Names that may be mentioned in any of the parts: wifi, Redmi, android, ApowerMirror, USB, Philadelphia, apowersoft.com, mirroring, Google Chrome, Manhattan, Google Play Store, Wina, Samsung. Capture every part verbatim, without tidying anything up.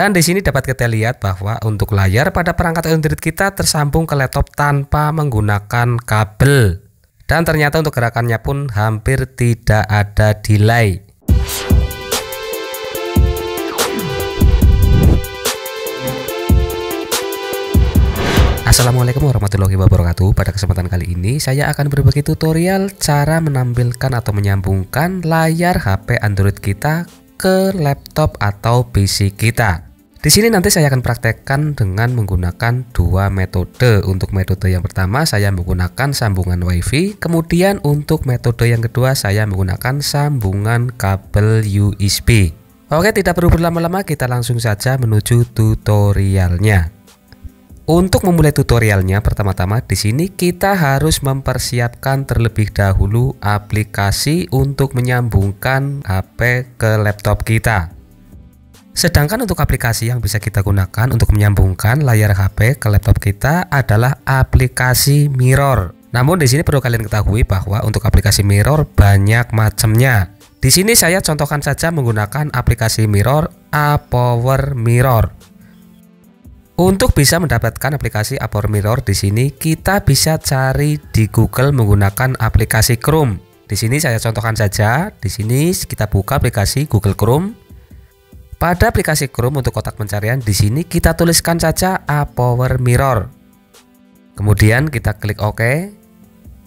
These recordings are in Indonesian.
Dan di sini dapat kita lihat bahwa untuk layar pada perangkat Android kita tersambung ke laptop tanpa menggunakan kabel. Dan ternyata untuk gerakannya pun hampir tidak ada delay. Assalamualaikum warahmatullahi wabarakatuh. Pada kesempatan kali ini saya akan berbagi tutorial cara menampilkan atau menyambungkan layar H P Android kita ke laptop atau P C kita. Di sini nanti saya akan praktekkan dengan menggunakan dua metode. Untuk metode yang pertama saya menggunakan sambungan WiFi, kemudian untuk metode yang kedua saya menggunakan sambungan kabel U S B. Oke, tidak perlu berlama-lama, kita langsung saja menuju tutorialnya. Untuk memulai tutorialnya, pertama-tama di sini kita harus mempersiapkan terlebih dahulu aplikasi untuk menyambungkan H P ke laptop kita. Sedangkan untuk aplikasi yang bisa kita gunakan untuk menyambungkan layar H P ke laptop kita adalah aplikasi Mirror. Namun di sini perlu kalian ketahui bahwa untuk aplikasi Mirror banyak macamnya. Di sini saya contohkan saja menggunakan aplikasi Mirror ApowerMirror. Untuk bisa mendapatkan aplikasi ApowerMirror di sini kita bisa cari di Google menggunakan aplikasi Chrome. Di sini saya contohkan saja. Di sini kita buka aplikasi Google Chrome. Pada aplikasi Chrome untuk kotak pencarian di sini kita tuliskan saja ApowerMirror. Kemudian kita klik OK.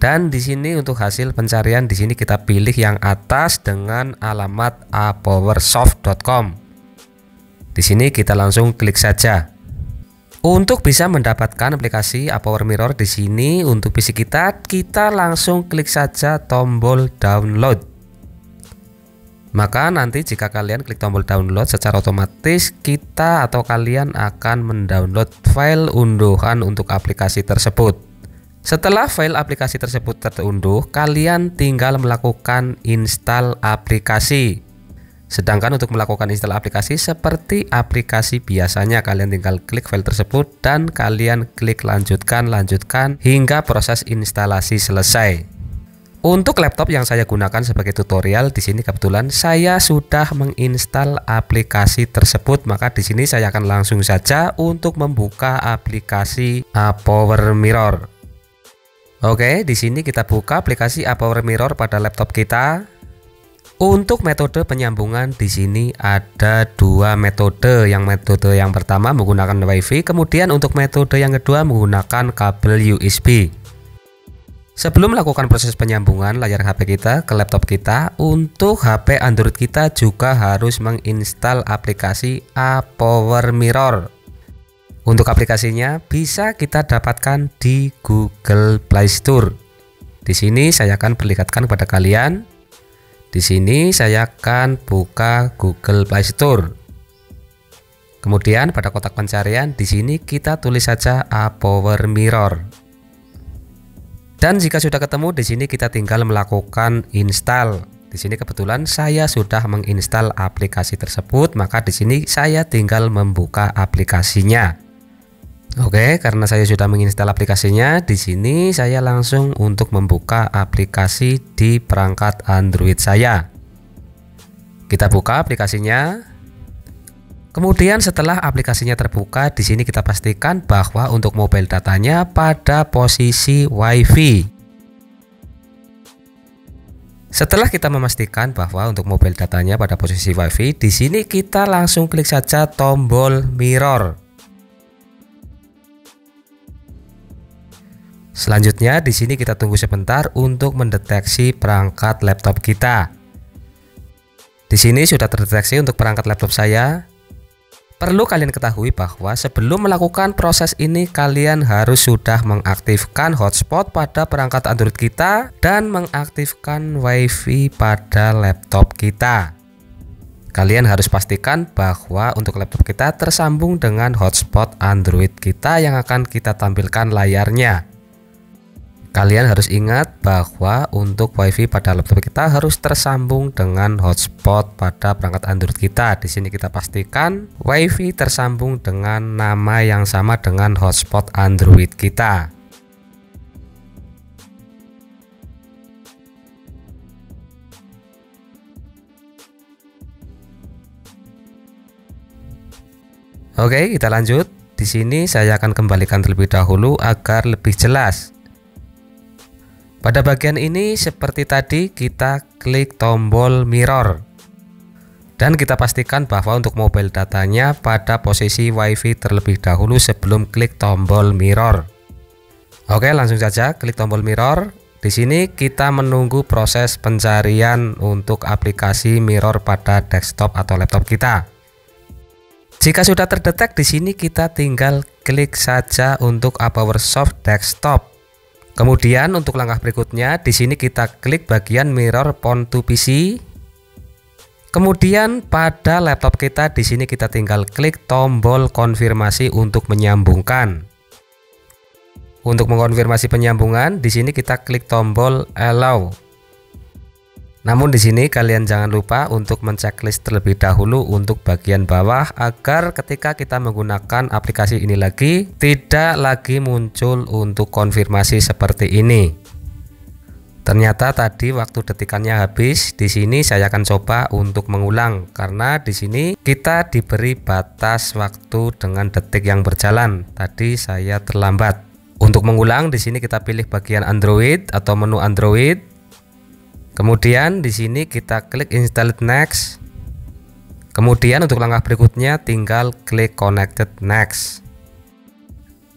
Dan di sini untuk hasil pencarian di sini kita pilih yang atas dengan alamat apowersoft titik com. Di sini kita langsung klik saja. Untuk bisa mendapatkan aplikasi ApowerMirror di sini untuk P C kita, kita langsung klik saja tombol download. Maka nanti jika kalian klik tombol download secara otomatis kita atau kalian akan mendownload file unduhan untuk aplikasi tersebut. Setelah file aplikasi tersebut terunduh, kalian tinggal melakukan install aplikasi. Sedangkan untuk melakukan install aplikasi seperti aplikasi biasanya kalian tinggal klik file tersebut dan kalian klik lanjutkan lanjutkan hingga proses instalasi selesai. Untuk laptop yang saya gunakan sebagai tutorial di sini kebetulan saya sudah menginstal aplikasi tersebut, maka di sini saya akan langsung saja untuk membuka aplikasi ApowerMirror. Oke, di sini kita buka aplikasi ApowerMirror pada laptop kita. Untuk metode penyambungan di sini ada dua metode. Yang metode yang pertama menggunakan WiFi, kemudian untuk metode yang kedua menggunakan kabel U S B. Sebelum melakukan proses penyambungan layar H P kita ke laptop kita, untuk H P Android kita juga harus menginstal aplikasi ApowerMirror. Untuk aplikasinya bisa kita dapatkan di Google Play Store. Di sini saya akan perlihatkan kepada kalian. Di sini saya akan buka Google Play Store. Kemudian pada kotak pencarian di sini kita tulis saja ApowerMirror. Dan jika sudah ketemu di sini kita tinggal melakukan install. Di sini kebetulan saya sudah menginstal aplikasi tersebut, maka di sini saya tinggal membuka aplikasinya. Oke, karena saya sudah menginstal aplikasinya, di sini saya langsung untuk membuka aplikasi di perangkat Android saya. Kita buka aplikasinya. Kemudian setelah aplikasinya terbuka, di sini kita pastikan bahwa untuk mobile datanya pada posisi WiFi. Setelah kita memastikan bahwa untuk mobile datanya pada posisi WiFi, di sini kita langsung klik saja tombol mirror. Selanjutnya di sini kita tunggu sebentar untuk mendeteksi perangkat laptop kita. Di sini sudah terdeteksi untuk perangkat laptop saya. Perlu kalian ketahui bahwa sebelum melakukan proses ini kalian harus sudah mengaktifkan hotspot pada perangkat Android kita dan mengaktifkan WiFi pada laptop kita. Kalian harus pastikan bahwa untuk laptop kita tersambung dengan hotspot Android kita yang akan kita tampilkan layarnya. Kalian harus ingat bahwa untuk WiFi pada laptop kita harus tersambung dengan hotspot pada perangkat Android kita. Di sini kita pastikan WiFi tersambung dengan nama yang sama dengan hotspot Android kita. Oke, kita lanjut. Di sini saya akan kembalikan terlebih dahulu agar lebih jelas. Pada bagian ini seperti tadi kita klik tombol mirror. Dan kita pastikan bahwa untuk mobile datanya pada posisi WiFi terlebih dahulu sebelum klik tombol mirror. Oke, langsung saja klik tombol mirror. Di sini kita menunggu proses pencarian untuk aplikasi mirror pada desktop atau laptop kita. Jika sudah terdetek, di sini kita tinggal klik saja untuk ApowerSoft desktop. Kemudian untuk langkah berikutnya, di sini kita klik bagian mirror phone to P C. Kemudian pada laptop kita di sini kita tinggal klik tombol konfirmasi untuk menyambungkan. Untuk mengonfirmasi penyambungan di sini kita klik tombol allow. Namun di sini kalian jangan lupa untuk menceklist terlebih dahulu untuk bagian bawah agar ketika kita menggunakan aplikasi ini lagi tidak lagi muncul untuk konfirmasi seperti ini. Ternyata tadi waktu detikannya habis. Di sini saya akan coba untuk mengulang karena di sini kita diberi batas waktu dengan detik yang berjalan. Tadi saya terlambat. Untuk mengulang di sini kita pilih bagian Android atau menu Android. Kemudian di sini kita klik install next. Kemudian untuk langkah berikutnya tinggal klik connected next.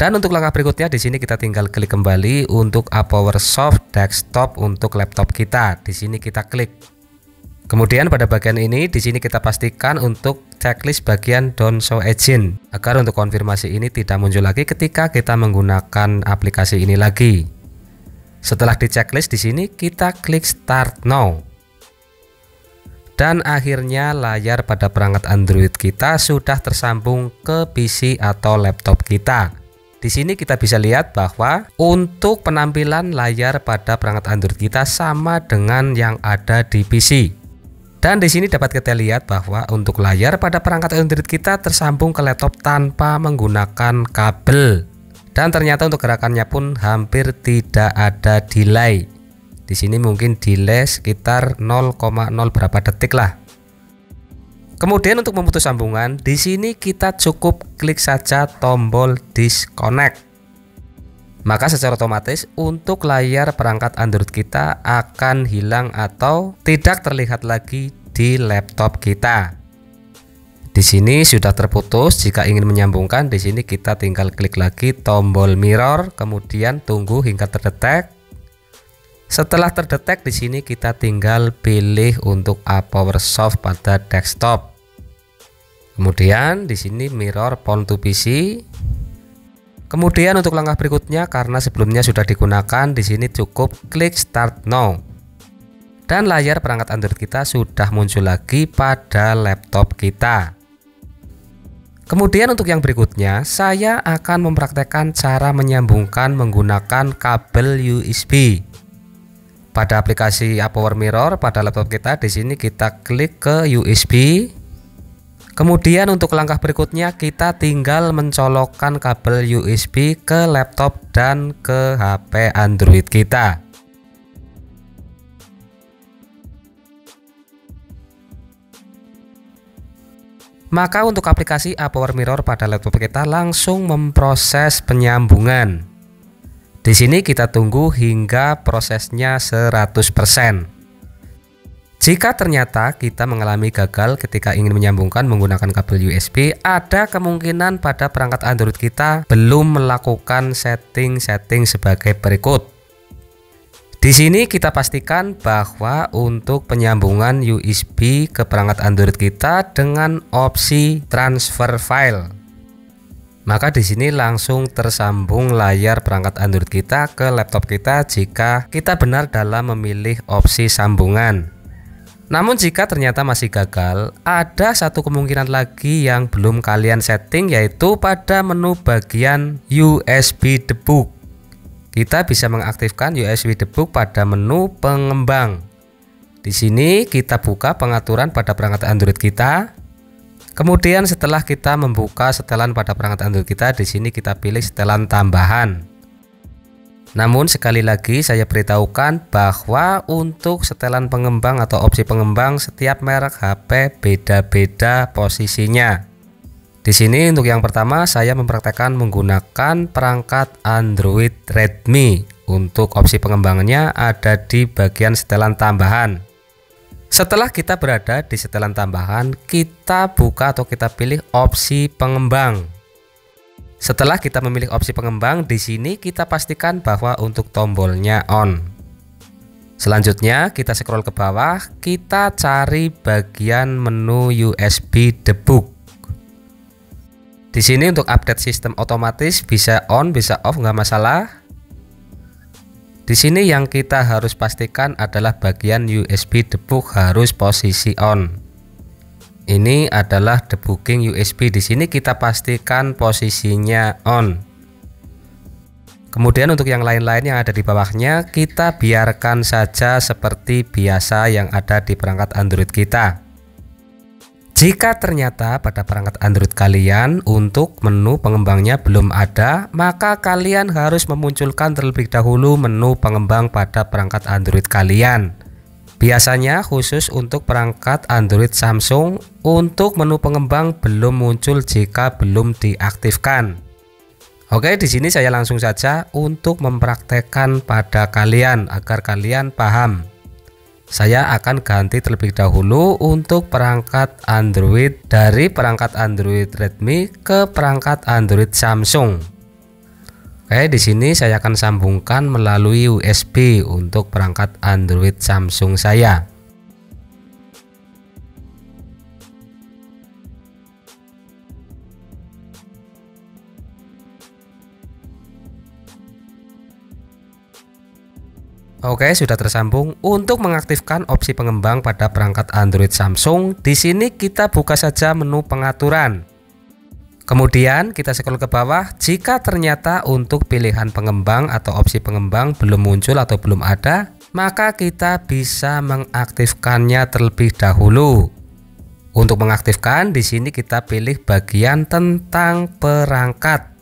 Dan untuk langkah berikutnya di sini kita tinggal klik kembali untuk ApowerSoft desktop untuk laptop kita. Di sini kita klik. Kemudian pada bagian ini di sini kita pastikan untuk checklist bagian don't show agent agar untuk konfirmasi ini tidak muncul lagi ketika kita menggunakan aplikasi ini lagi. Setelah di checklist di sini kita klik start now. Dan akhirnya layar pada perangkat Android kita sudah tersambung ke P C atau laptop kita. Di sini kita bisa lihat bahwa untuk penampilan layar pada perangkat Android kita sama dengan yang ada di P C. Dan di sini dapat kita lihat bahwa untuk layar pada perangkat Android kita tersambung ke laptop tanpa menggunakan kabel. Dan ternyata untuk gerakannya pun hampir tidak ada delay. Di sini mungkin delay sekitar nol koma nol berapa detik lah. Kemudian untuk memutus sambungan, di sini kita cukup klik saja tombol disconnect. Maka secara otomatis untuk layar perangkat Android kita akan hilang atau tidak terlihat lagi di laptop kita. Di sini sudah terputus, jika ingin menyambungkan di sini kita tinggal klik lagi tombol mirror, kemudian tunggu hingga terdetek. Setelah terdetek di sini kita tinggal pilih untuk ApowerSoft pada desktop. Kemudian di sini mirror phone to P C. Kemudian untuk langkah berikutnya karena sebelumnya sudah digunakan di sini cukup klik start now. Dan layar perangkat Android kita sudah muncul lagi pada laptop kita. Kemudian untuk yang berikutnya saya akan mempraktekkan cara menyambungkan menggunakan kabel U S B. Pada aplikasi ApowerMirror pada laptop kita di sini kita klik ke U S B. Kemudian untuk langkah berikutnya kita tinggal mencolokkan kabel U S B ke laptop dan ke H P Android kita. Maka untuk aplikasi ApowerMirror pada laptop kita langsung memproses penyambungan. Di sini kita tunggu hingga prosesnya seratus persen. Jika ternyata kita mengalami gagal ketika ingin menyambungkan menggunakan kabel U S B, ada kemungkinan pada perangkat Android kita belum melakukan setting-setting sebagai berikut. Di sini kita pastikan bahwa untuk penyambungan U S B ke perangkat Android kita dengan opsi transfer file. Maka di sini langsung tersambung layar perangkat Android kita ke laptop kita jika kita benar dalam memilih opsi sambungan. Namun jika ternyata masih gagal, ada satu kemungkinan lagi yang belum kalian setting yaitu pada menu bagian U S B debug. Kita bisa mengaktifkan U S B debug pada menu pengembang. Di sini kita buka pengaturan pada perangkat Android kita. Kemudian setelah kita membuka setelan pada perangkat Android kita, di sini kita pilih setelan tambahan. Namun sekali lagi saya beritahukan bahwa untuk setelan pengembang atau opsi pengembang setiap merek H P beda-beda posisinya. Di sini untuk yang pertama saya mempraktekkan menggunakan perangkat Android Redmi. Untuk opsi pengembangannya ada di bagian setelan tambahan. Setelah kita berada di setelan tambahan, kita buka atau kita pilih opsi pengembang. Setelah kita memilih opsi pengembang, di sini kita pastikan bahwa untuk tombolnya on. Selanjutnya kita scroll ke bawah, kita cari bagian menu U S B debug. Di sini untuk update sistem otomatis bisa on bisa off, nggak masalah. Di sini yang kita harus pastikan adalah bagian U S B debug harus posisi on. Ini adalah debugging U S B. Di sini kita pastikan posisinya on. Kemudian untuk yang lain-lain yang ada di bawahnya kita biarkan saja seperti biasa yang ada di perangkat Android kita. Jika ternyata pada perangkat Android kalian untuk menu pengembangnya belum ada, maka kalian harus memunculkan terlebih dahulu menu pengembang pada perangkat Android kalian. Biasanya khusus untuk perangkat Android Samsung, untuk menu pengembang belum muncul jika belum diaktifkan. Oke, di sini saya langsung saja untuk mempraktekkan pada kalian agar kalian paham. Saya akan ganti terlebih dahulu untuk perangkat Android dari perangkat Android Redmi ke perangkat Android Samsung. Oke, di sini saya akan sambungkan melalui U S B untuk perangkat Android Samsung saya. Oke, sudah tersambung. Untuk mengaktifkan opsi pengembang pada perangkat Android Samsung, di sini kita buka saja menu pengaturan. Kemudian kita scroll ke bawah. Jika ternyata untuk pilihan pengembang atau opsi pengembang belum muncul atau belum ada, maka kita bisa mengaktifkannya terlebih dahulu. Untuk mengaktifkan, di sini kita pilih bagian tentang perangkat.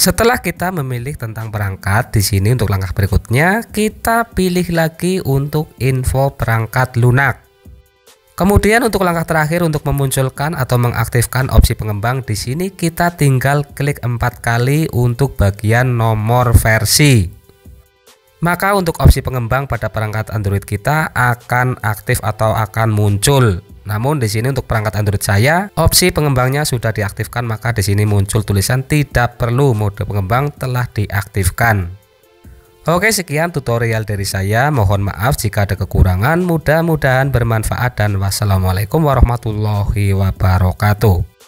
Setelah kita memilih tentang perangkat, di sini untuk langkah berikutnya kita pilih lagi untuk info perangkat lunak. Kemudian untuk langkah terakhir untuk memunculkan atau mengaktifkan opsi pengembang, di sini kita tinggal klik empat kali untuk bagian nomor versi. Maka untuk opsi pengembang pada perangkat Android kita akan aktif atau akan muncul. Namun di sini untuk perangkat Android saya opsi pengembangnya sudah diaktifkan, maka di sini muncul tulisan tidak perlu, mode pengembang telah diaktifkan. Oke, sekian tutorial dari saya. Mohon maaf jika ada kekurangan. Mudah-mudahan bermanfaat dan wassalamualaikum warahmatullahi wabarakatuh.